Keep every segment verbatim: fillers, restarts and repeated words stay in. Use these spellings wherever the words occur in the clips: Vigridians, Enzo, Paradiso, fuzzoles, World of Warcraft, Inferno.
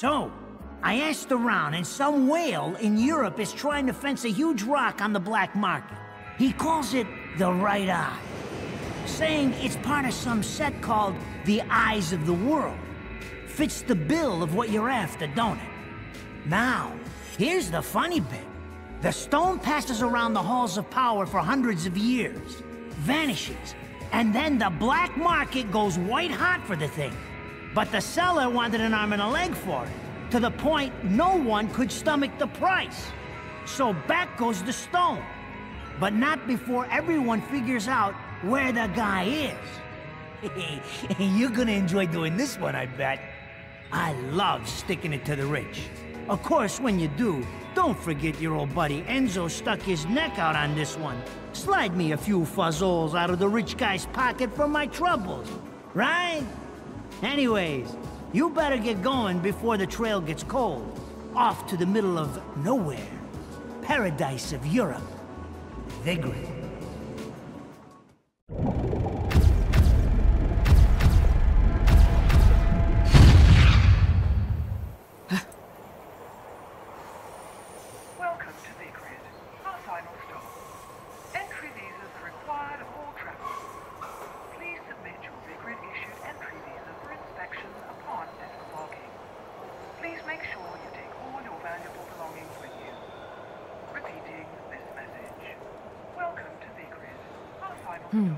So, I asked around, and some whale in Europe is trying to fence a huge rock on the black market. He calls it the Right Eye, saying it's part of some set called the Eyes of the World. Fits the bill of what you're after, don't it? Now, here's the funny bit. The stone passes around the halls of power for hundreds of years, vanishes, and then the black market goes white hot for the thing. But the seller wanted an arm and a leg for it, to the point no one could stomach the price. So back goes the stone, but not before everyone figures out where the guy is. You're gonna enjoy doing this one, I bet. I love sticking it to the rich. Of course, when you do, don't forget your old buddy Enzo stuck his neck out on this one. Slide me a few fuzzoles out of the rich guy's pocket for my troubles, right? Anyways, you better get going before the trail gets cold. Off to the middle of nowhere. Paradise of Europe. Vigridians. Hmm.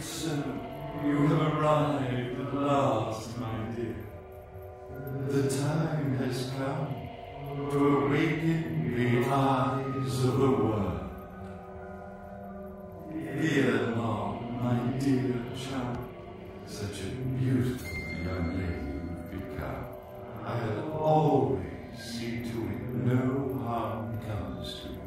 So, you have arrived at last, my dear. The time has come to awaken the eyes of the world. Here, Mom, my dear child, such a beautiful young lady you've become. I'll always see to it no harm comes to you.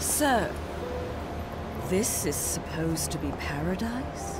So, this is supposed to be paradise?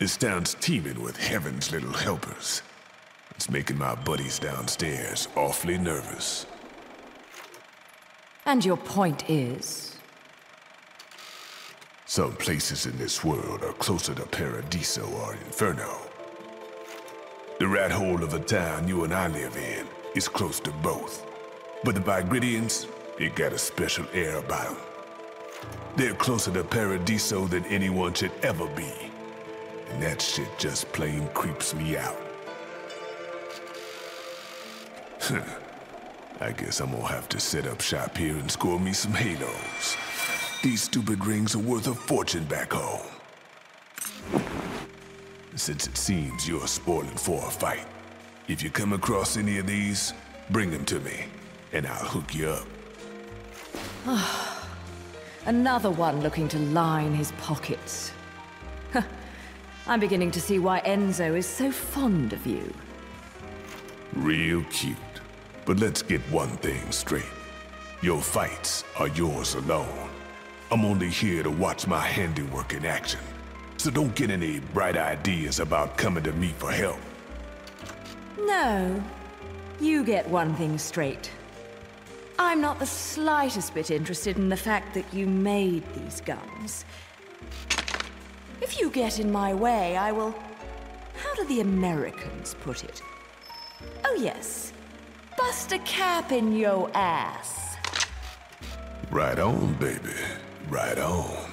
This town's teeming with heaven's little helpers. It's making my buddies downstairs awfully nervous. And your point is? Some places in this world are closer to Paradiso or Inferno. The rat hole of a town you and I live in is close to both. But the Vigridians, they got a special air about them. They're closer to Paradiso than anyone should ever be. And that shit just plain creeps me out. I guess I'm gonna have to set up shop here and score me some halos. These stupid rings are worth a fortune back home. Since it seems you're spoiling for a fight, if you come across any of these, bring them to me, and I'll hook you up. Another one looking to line his pockets. I'm beginning to see why Enzo is so fond of you. Real cute. But let's get one thing straight. Your fights are yours alone. I'm only here to watch my handiwork in action. So don't get any bright ideas about coming to me for help. No. You get one thing straight. I'm not the slightest bit interested in the fact that you made these guns. If you get in my way, I will... How do the Americans put it? Oh yes, bust a cap in your ass. Right on, baby. Right on.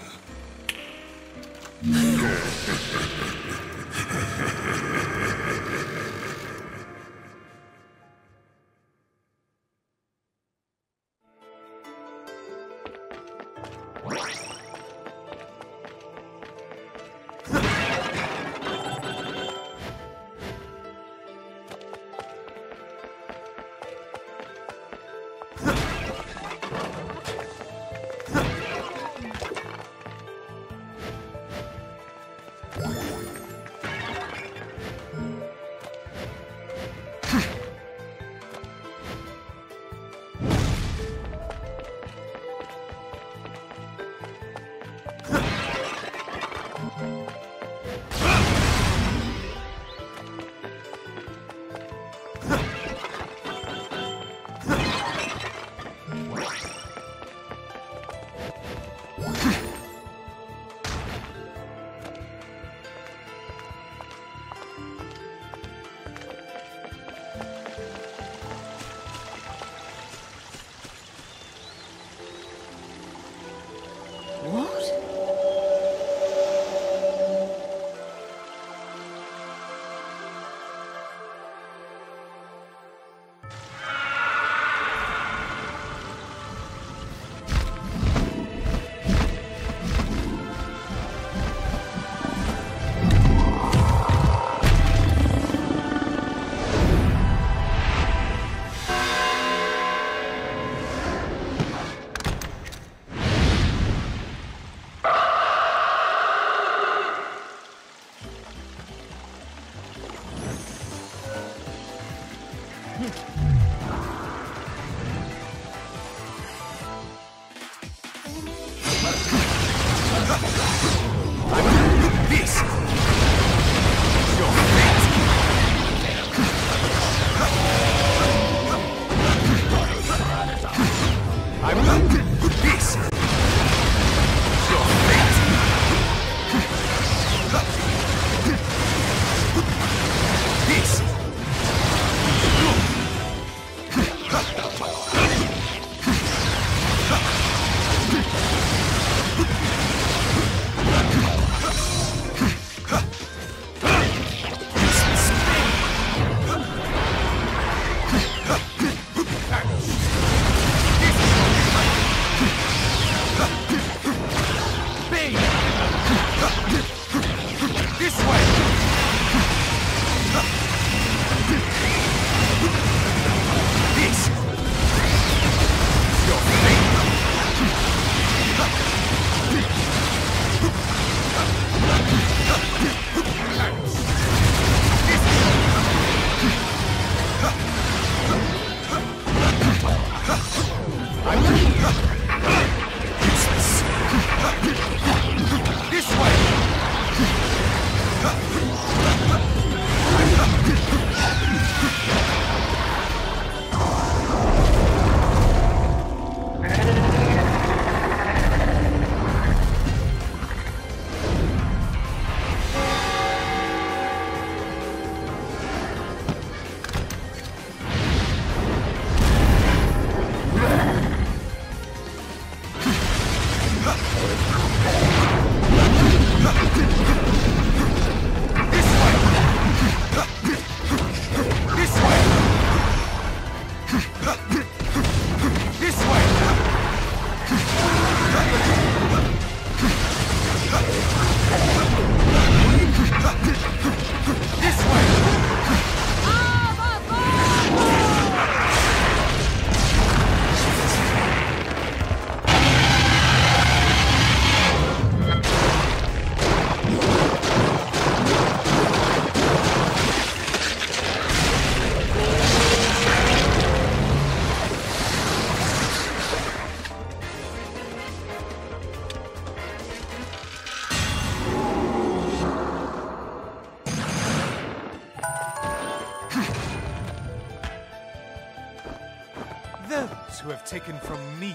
Who have taken from me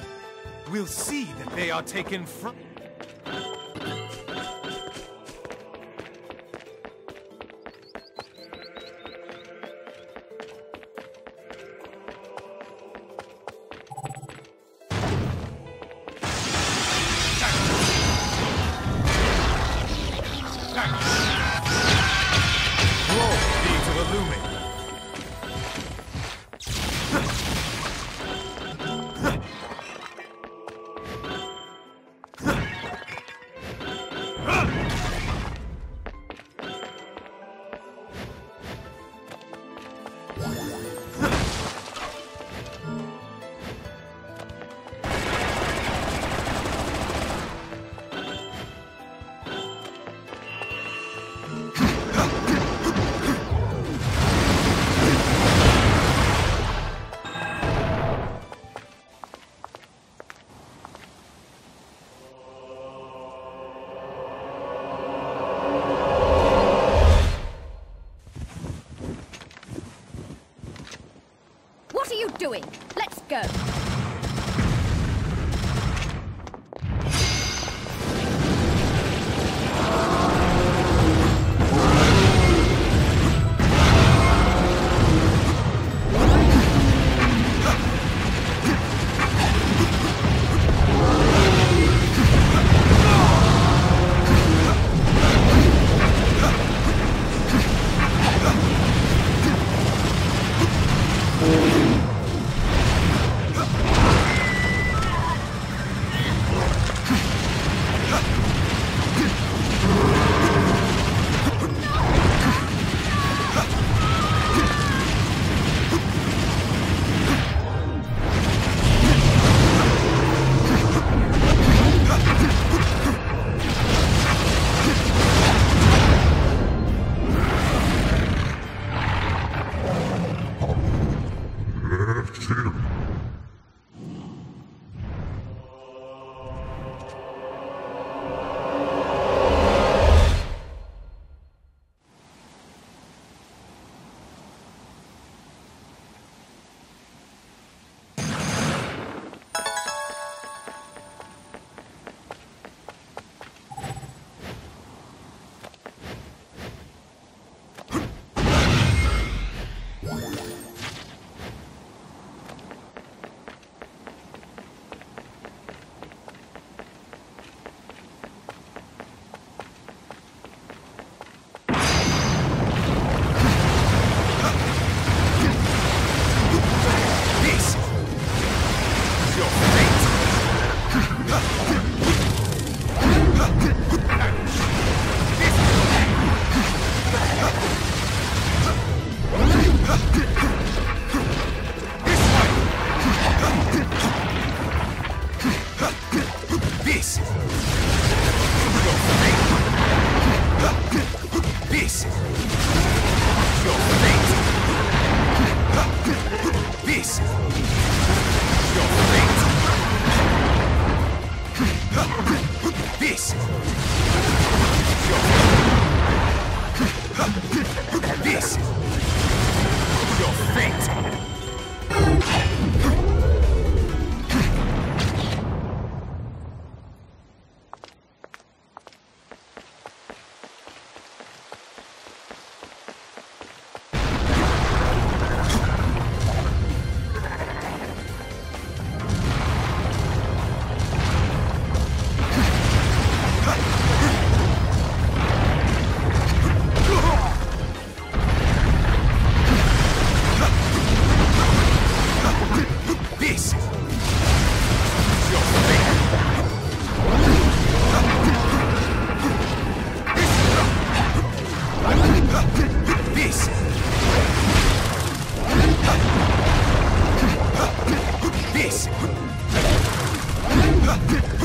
will see that they are taken from... Peace. Peace. Your fate. Peace. Your fate. Peace. Your fate. Peace. Your fate. This.